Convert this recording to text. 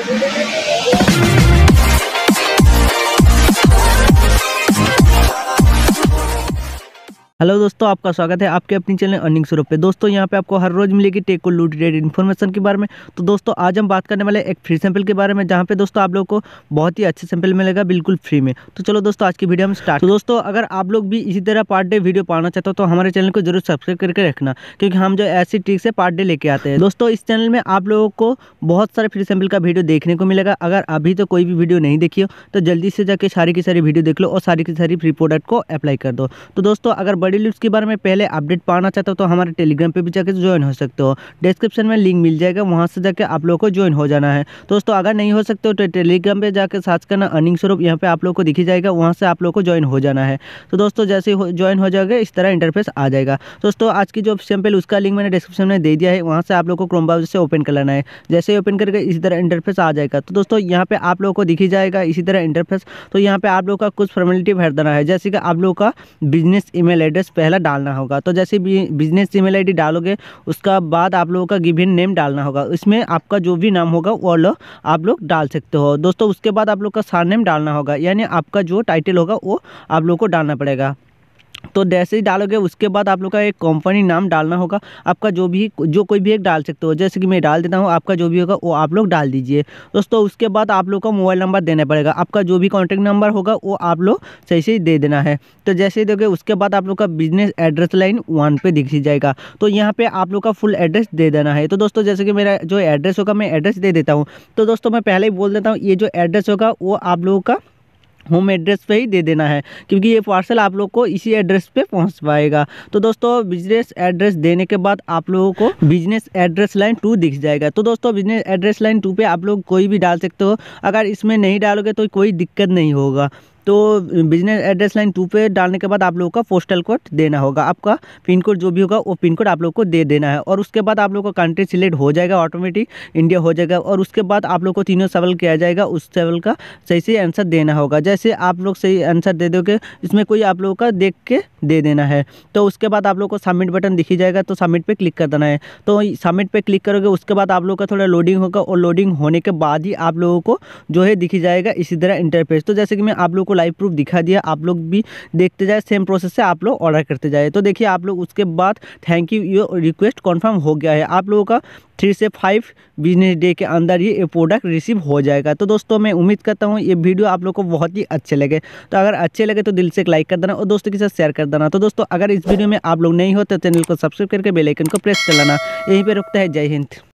Hello दोस्तों, आपका स्वागत है आपके अपनी चैनल अर्निंग शुरू पे। दोस्तों यहाँ पे आपको हर रोज़ मिलेगी टेक को लूट रेड इन्फॉर्मेशन के बारे में। तो दोस्तों आज हम बात करने वाले एक फ्री सैंपल के बारे में, जहाँ पे दोस्तों आप लोगों को बहुत ही अच्छे सैंपल मिलेगा बिल्कुल फ्री में। तो चलो दोस्तों आज की वीडियो हम स्टार्ट। तो दोस्तों अगर आप लोग भी इसी तरह पार्ट डे वीडियो पाना चाहते हो तो हमारे चैनल को जरूर सब्सक्राइब करके रखना, क्योंकि हम जो ऐसी ट्रिक से पार्ट डे लेके आते हैं। दोस्तों इस चैनल में आप लोगों को बहुत सारे फ्री सैंपल का वीडियो देखने को मिलेगा। अगर अभी तो कोई भी वीडियो नहीं देखी हो तो जल्दी से जाके सारी की सारी वीडियो देख लो और सारी की सारी फ्री प्रोडक्ट को अप्लाई कर दो। तो दोस्तों अगर बड़ी लूट्स के बारे में पहले अपडेट पाना चाहते हो तो हमारे टेलीग्राम पे भी जाकर ज्वाइन हो सकते हो। डिस्क्रिप्शन में लिंक मिल जाएगा, वहां से जाकर आप लोगों को ज्वाइन हो जाना है। दोस्तों अगर नहीं हो सकते हो तो टेलीग्राम पे जाकर सर्च करना अर्निंग स्वरूप, यहाँ पे आप लोगों को दिखी जाएगा, वहां से आप लोगों को ज्वाइन हो जाना है। तो दोस्तों जैसे ज्वाइन हो जाओगे इस तरह इंटरफेस आ जाएगा। दोस्तों आज की जो सैंपल उसका लिंक मैंने डिस्क्रिप्शन में दे दिया है, वहाँ से आप लोग को क्रोम ब्राउज़र से ओपन कर लेना है। जैसे ही ओपन करके इसी तरह इंटरफेस आ जाएगा। तो दोस्तों यहाँ पे आप लोगों को दिखी जाएगा इसी तरह इंटरफेस। तो यहाँ पे आप लोग का कुछ फॉर्मेलिटी भर देना है, जैसे कि आप लोग का बिजनेस ईमेल एड्रेस पहला डालना होगा। तो जैसे बिजनेस ईमेल आईडी डालोगे उसका बाद आप लोगों का गिवन नेम डालना होगा। इसमें आपका जो भी नाम होगा वो आप लोग डाल सकते हो। दोस्तों उसके बाद आप लोग का सरनेम डालना होगा, यानी आपका जो टाइटल होगा वो आप लोग को डालना पड़ेगा। तो जैसे ही डालोगे उसके बाद आप लोग का एक कंपनी नाम डालना होगा। आपका जो कोई भी एक डाल सकते हो, जैसे कि मैं डाल देता हूँ, आपका जो भी होगा वो आप लोग डाल दीजिए। दोस्तों उसके बाद आप लोग का मोबाइल नंबर देना पड़ेगा। आपका जो भी कॉन्टैक्ट नंबर होगा वो आप लोग सही से दे देना है। तो जैसे ही दोगे उसके बाद आप लोग का बिजनेस एड्रेस लाइन 1 पर दिख जाएगा। तो यहाँ पर आप लोग का फुल एड्रेस दे देना है। तो दोस्तों जैसे कि मेरा जो एड्रेस होगा मैं एड्रेस दे देता हूँ। तो दोस्तों मैं पहले ही बोल देता हूँ, ये जो एड्रेस होगा वो आप लोगों का होम एड्रेस पे ही दे देना है, क्योंकि ये पार्सल आप लोग को इसी एड्रेस पे पहुंच पाएगा। तो दोस्तों बिजनेस एड्रेस देने के बाद आप लोगों को बिजनेस एड्रेस लाइन 2 दिख जाएगा। तो दोस्तों बिजनेस एड्रेस लाइन 2 पे आप लोग कोई भी डाल सकते हो। अगर इसमें नहीं डालोगे तो कोई दिक्कत नहीं होगा। तो बिजनेस एड्रेस लाइन 2 पे डालने के बाद आप लोगों का पोस्टल कोड देना होगा। आपका पिन कोड जो भी होगा वो पिन कोड आप लोगों को दे देना है। और उसके बाद आप लोगों का कंट्री सिलेक्ट हो जाएगा, ऑटोमेटिक इंडिया हो जाएगा। और उसके बाद आप लोगों को तीनों सवाल किया जाएगा, उस सवाल का सही से आंसर देना होगा। जैसे आप लोग सही आंसर दे दोगे इसमें कोई आप लोगों का देख के दे देना है। तो उसके बाद आप लोग को सबमिट बटन दिखी जाएगा, तो सबमिट पर क्लिक कर देना है। तो सबमिट पर क्लिक करोगे उसके बाद आप लोग का थोड़ा लोडिंग होगा, और लोडिंग होने के बाद ही आप लोगों को जो है दिखी जाएगा इसी तरह इंटरफेस। तो जैसे कि मैं आप लोग को लाइव प्रूफ दिखा दिया, आप लोग भी देखते जाए, सेम प्रोसेस से आप लोग ऑर्डर करते जाए। तो देखिए आप लोग उसके बाद thank you, your request confirm हो गया है। आप लोगों का 3 से 5 बिजनेस डे के अंदर ही ये प्रोडक्ट रिसीव हो जाएगा। तो दोस्तों मैं उम्मीद करता हूँ ये वीडियो आप लोग को बहुत ही अच्छे लगे। तो अगर अच्छे लगे तो दिल से एक लाइक कर देना और दोस्तों के साथ शेयर कर देना। तो दोस्तों अगर इस वीडियो में आप लोग नहीं हो तो चैनल को सब्सक्राइब करके बेल आइकन को प्रेस कर लेना। यहीं पर रुकता है। जय हिंद।